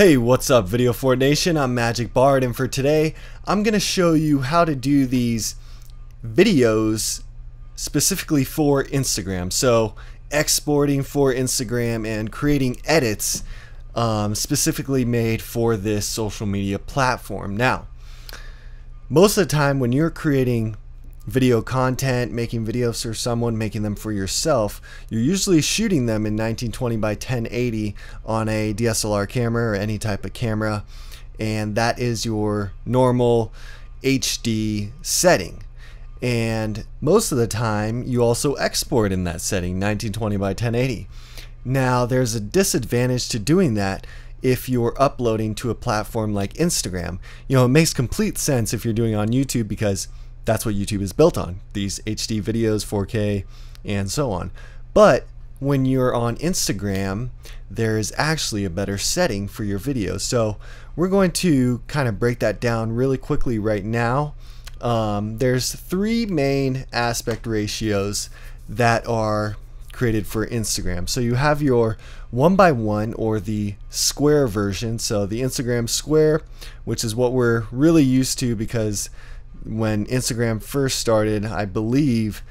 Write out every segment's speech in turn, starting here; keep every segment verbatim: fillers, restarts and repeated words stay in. Hey, what's up VideoFort Nation? I'm Magic Bard, and for today I'm gonna show you how to do these videos specifically for Instagram, so exporting for Instagram and creating edits um, specifically made for this social media platform. Now, most of the time when you're creating video content, making videos for someone, making them for yourself, you're usually shooting them in nineteen twenty by ten eighty on a D S L R camera or any type of camera, and that is your normal H D setting. And most of the time you also export in that setting, nineteen twenty by ten eighty. Now there's a disadvantage to doing that if you're uploading to a platform like Instagram. You know, it makes complete sense if you're doing it on YouTube, because that's what YouTube is built on, these H D videos, four K, and so on. But when you're on Instagram, there is actually a better setting for your video. So we're going to kind of break that down really quickly right now. Um, there's three main aspect ratios that are created for Instagram. So you have your one by one or the square version. So the Instagram square, which is what we're really used to, because when Instagram first started, I believe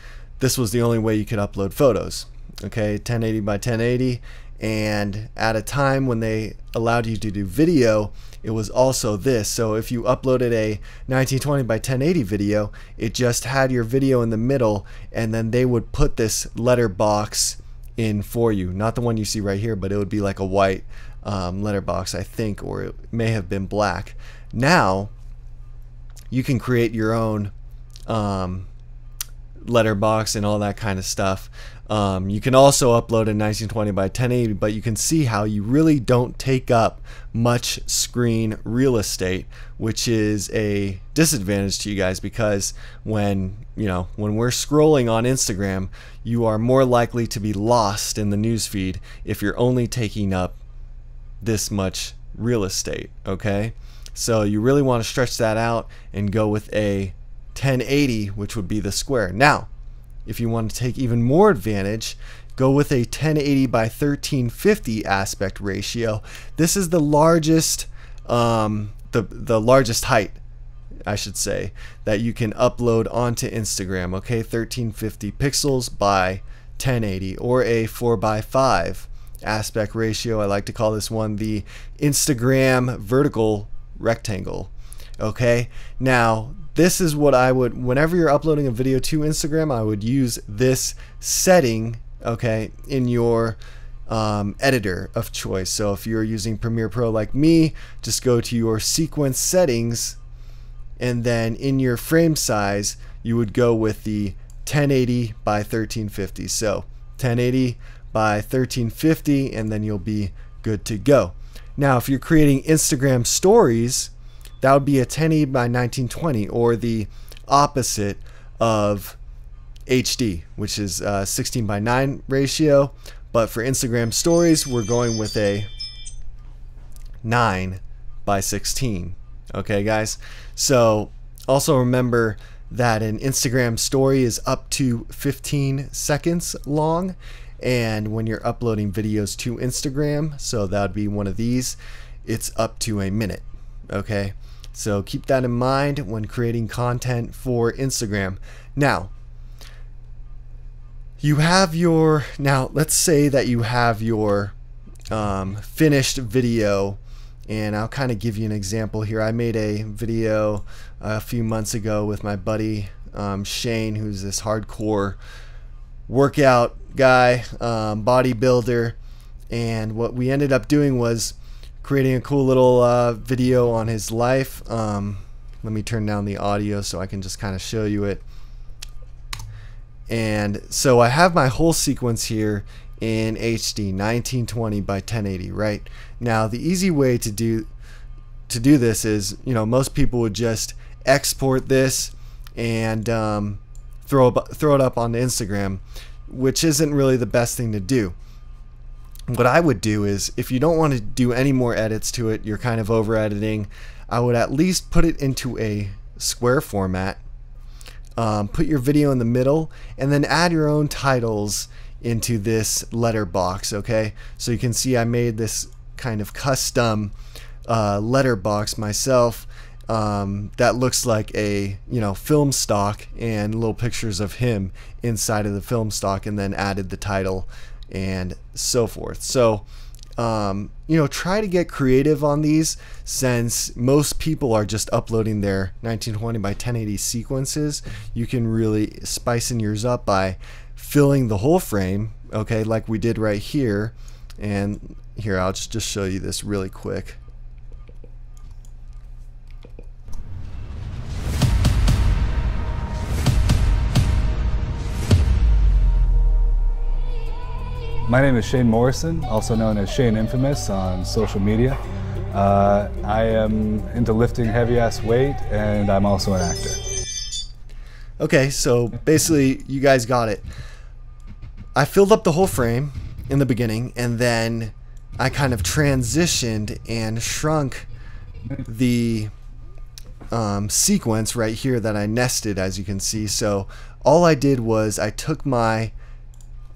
this was the only way you could upload photos. Okay, ten eighty by ten eighty, and at a time when they allowed you to do video, it was also this. So if you uploaded a nineteen twenty by ten eighty video, it just had your video in the middle, and then they would put this letter box in for you, not the one you see right here, but it would be like a white um, letter box, I think, or it may have been black. Now you can create your own um, letterbox and all that kind of stuff. Um, you can also upload in nineteen twenty by ten eighty, but you can see how you really don't take up much screen real estate, which is a disadvantage to you guys, because when you know when we're scrolling on Instagram, you are more likely to be lost in the newsfeed if you're only taking up this much real estate. Okay. So you really want to stretch that out and go with a ten eighty, which would be the square. Now, if you want to take even more advantage, go with a ten eighty by thirteen fifty aspect ratio. This is the largest, um, the the largest height, I should say, that you can upload onto Instagram. Okay, thirteen fifty pixels by ten eighty, or a four by five aspect ratio. I like to call this one the Instagram vertical rectangle. Okay, now this is what I would, whenever you're uploading a video to Instagram, I would use this setting, okay, in your um, editor of choice. So if you're using Premiere Pro like me, just go to your sequence settings, and then in your frame size you would go with the ten eighty by thirteen fifty. So ten eighty by thirteen fifty, and then you'll be good to go. Now, if you're creating Instagram stories, that would be a ten eighty by nineteen twenty, or the opposite of H D, which is a sixteen by nine ratio. But for Instagram stories, we're going with a nine by sixteen. Okay, guys? So also remember that an Instagram story is up to fifteen seconds long. And when you're uploading videos to Instagram, so that would be one of these, it's up to a minute. Okay, so keep that in mind when creating content for Instagram. Now, you have your, now let's say that you have your um, finished video, and I'll kind of give you an example here. I made a video a few months ago with my buddy um, Shane, who's this hardcore workout guy, um, bodybuilder, and what we ended up doing was creating a cool little uh, video on his life. Um, let me turn down the audio so I can just kind of show you it. And so I have my whole sequence here in H D, nineteen twenty by ten eighty. Right now, the easy way to do to do this is, you know, most people would just export this and um, throw throw it up on Instagram, which isn't really the best thing to do. What I would do is, if you don't want to do any more edits to it, you're kind of over editing, I would at least put it into a square format, um, put your video in the middle, and then add your own titles into this letter box. Okay, so you can see I made this kind of custom uh, letterbox myself um, that looks like a you know film stock, and little pictures of him inside of the film stock, and then added the title and so forth. So um, you know, try to get creative on these, since most people are just uploading their nineteen twenty by ten eighty sequences. You can really spice in yours up by filling the whole frame, okay, like we did right here. And here, I'll just show you this really quick. My name is Shane Morrison, also known as Shane Infamous on social media. Uh, I am into lifting heavy-ass weight, and I'm also an actor. Okay, so basically, you guys got it. I filled up the whole frame in the beginning, and then I kind of transitioned and shrunk the um, sequence right here that I nested, as you can see. So all I did was I took my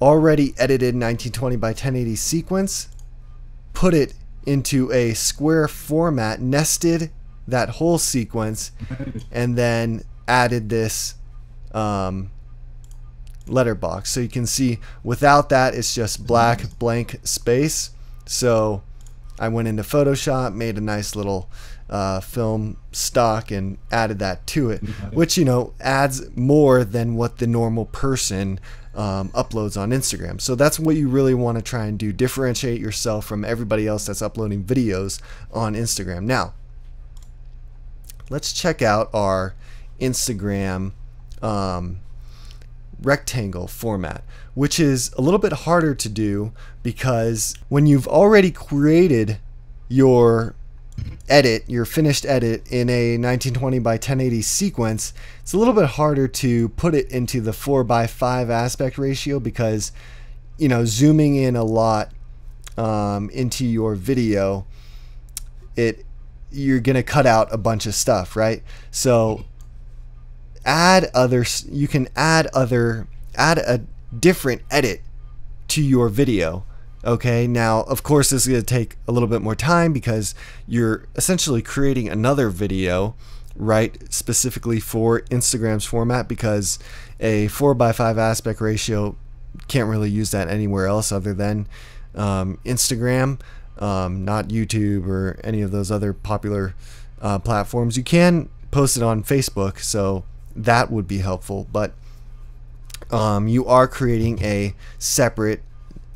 already edited nineteen twenty by ten eighty sequence, put it into a square format, nested that whole sequence, and then added this um, letterbox. So you can see without that, it's just black blank space. So I went into Photoshop, made a nice little uh, film stock, and added that to it, which you know adds more than what the normal person um, uploads on Instagram. So that's what you really want to try and do, differentiate yourself from everybody else that's uploading videos on Instagram. Now let's check out our Instagram um, rectangle format, which is a little bit harder to do, because when you've already created your edit, your finished edit in a nineteen twenty by ten eighty sequence, it's a little bit harder to put it into the four by five aspect ratio, because you know zooming in a lot um, into your video, it you're gonna cut out a bunch of stuff, right? So add other you can add other add a different edit to your video. Okay, now of course this is going to take a little bit more time, because you're essentially creating another video, right, specifically for Instagram's format, because a four by five aspect ratio, can't really use that anywhere else other than um, Instagram, um, not YouTube or any of those other popular uh, platforms. You can post it on Facebook, so that would be helpful, but um, you are creating a separate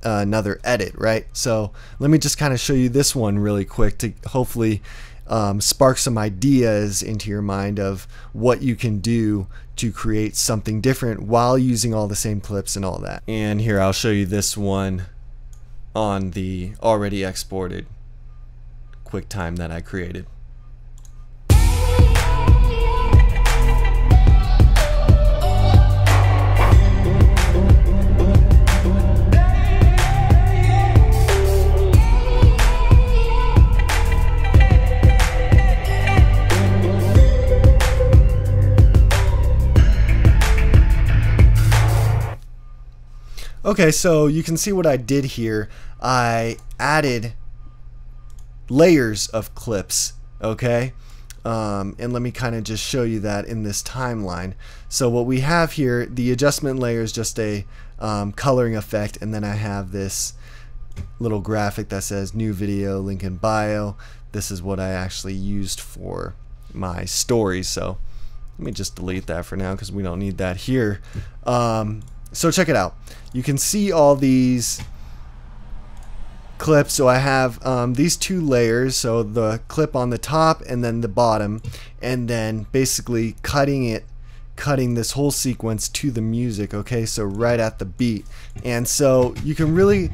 uh, another edit, right? So let me just kind of show you this one really quick to hopefully um, spark some ideas into your mind of what you can do to create something different while using all the same clips and all that. And here, I'll show you this one on the already exported QuickTime that I created. Okay, so you can see what I did here. I added layers of clips, okay? Um, and let me kind of just show you that in this timeline. So what we have here, the adjustment layer is just a um, coloring effect, and then I have this little graphic that says new video, link in bio. This is what I actually used for my story. So let me just delete that for now, because we don't need that here. Um, So check it out. You can see all these clips. So I have um, these two layers, so the clip on the top and then the bottom, and then basically cutting it, cutting this whole sequence to the music, okay, so right at the beat. And so you can really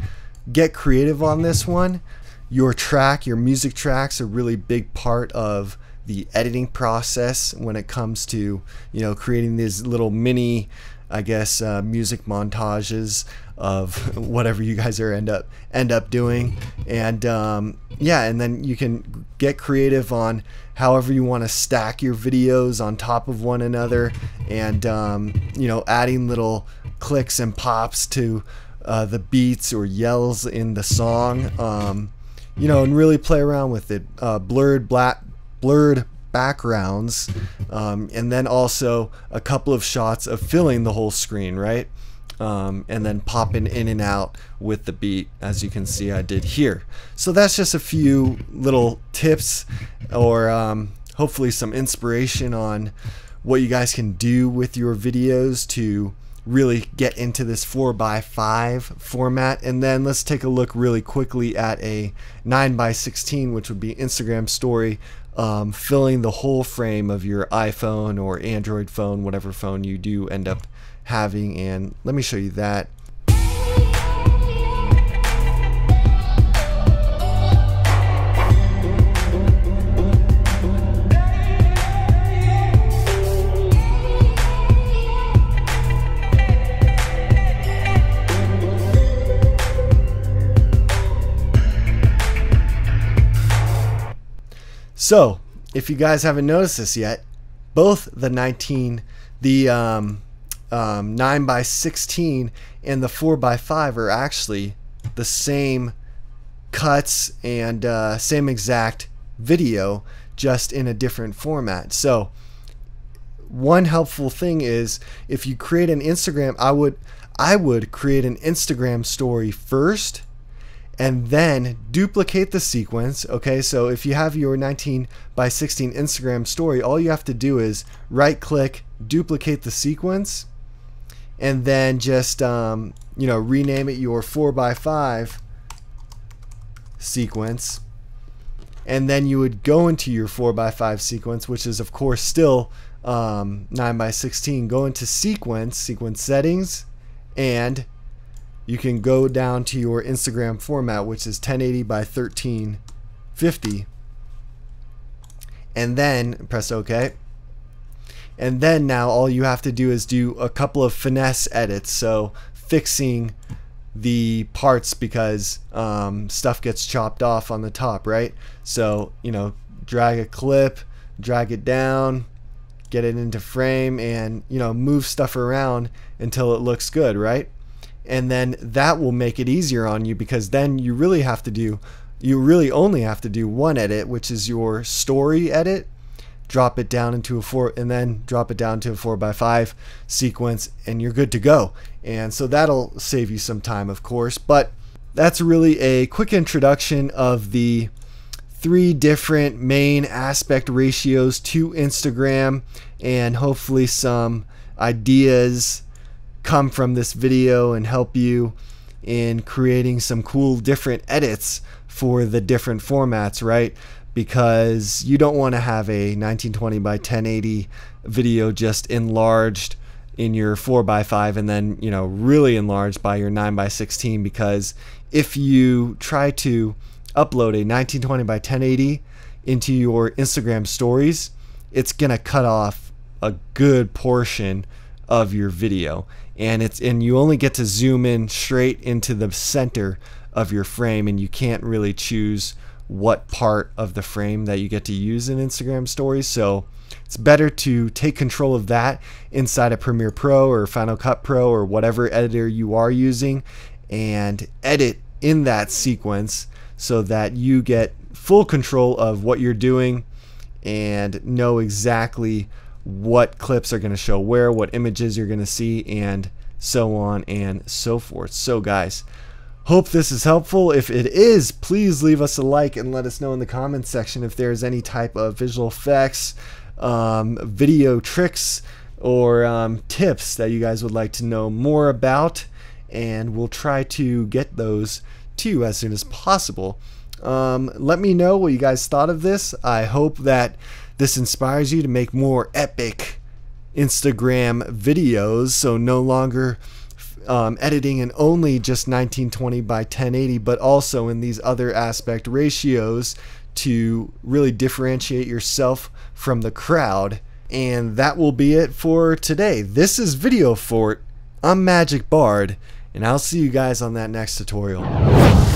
get creative on this one. Your track, your music tracks, are a really big part of the editing process when it comes to, you know, creating these little mini, I guess, uh, music montages of whatever you guys are end up end up doing. And um, yeah, and then you can get creative on however you want to stack your videos on top of one another, and um, you know, adding little clicks and pops to uh, the beats or yells in the song. Um, you know, and really play around with it. Uh, blurred black, blurred backgrounds, um, and then also a couple of shots of filling the whole screen, right? Um, and then popping in and out with the beat, as you can see I did here. So that's just a few little tips, or um, hopefully some inspiration on what you guys can do with your videos to really get into this four by five format. And then let's take a look really quickly at a nine by sixteen, which would be Instagram story, um, filling the whole frame of your iPhone or Android phone, whatever phone you do end up having. And let me show you that. So if you guys haven't noticed this yet, both the nineteen the um Um, nine by sixteen and the four by five are actually the same cuts and uh, same exact video, just in a different format. So one helpful thing is, if you create an Instagram, I would I would create an Instagram story first and then duplicate the sequence. Okay, so if you have your nineteen by sixteen Instagram story, all you have to do is right click, duplicate the sequence, and then just um, you know, rename it your four by five sequence, and then you would go into your four by five sequence, which is of course still um, nine by sixteen. Go into sequence, sequence settings, and you can go down to your Instagram format, which is ten eighty by thirteen fifty, and then press OK. And then now all you have to do is do a couple of finesse edits, so fixing the parts, because um, stuff gets chopped off on the top, right? So, you know, drag a clip, drag it down, get it into frame, and, you know, move stuff around until it looks good, right? And then that will make it easier on you, because then you really have to do, you really only have to do one edit, which is your story edit. Drop it down into a four, and then drop it down to a four by five sequence, and you're good to go. And so that'll save you some time, of course. But that's really a quick introduction of the three different main aspect ratios to Instagram, and hopefully some ideas come from this video and help you in creating some cool different edits for the different formats, right? Because you don't want to have a nineteen twenty by ten eighty video just enlarged in your four by five, and then, you know, really enlarged by your nine by sixteen, because if you try to upload a nineteen twenty by ten eighty into your Instagram stories, it's gonna cut off a good portion of your video, and it's and you only get to zoom in straight into the center of your frame, and you can't really choose what part of the frame that you get to use in Instagram stories. So it's better to take control of that inside of Premiere Pro or Final Cut Pro or whatever editor you are using, and edit in that sequence so that you get full control of what you're doing and know exactly what clips are going to show where, what images you're going to see, and so on and so forth. So guys, hope this is helpful. If it is, please leave us a like and let us know in the comments section if there's any type of visual effects, um, video tricks, or um, tips that you guys would like to know more about, and we'll try to get those to you as soon as possible. Um, let me know what you guys thought of this. I hope that this inspires you to make more epic Instagram videos, so no longer Um, editing and only just nineteen twenty by ten eighty, but also in these other aspect ratios to really differentiate yourself from the crowd. And that will be it for today. This is VideoFort. I'm Magic Bard, and I'll see you guys on that next tutorial.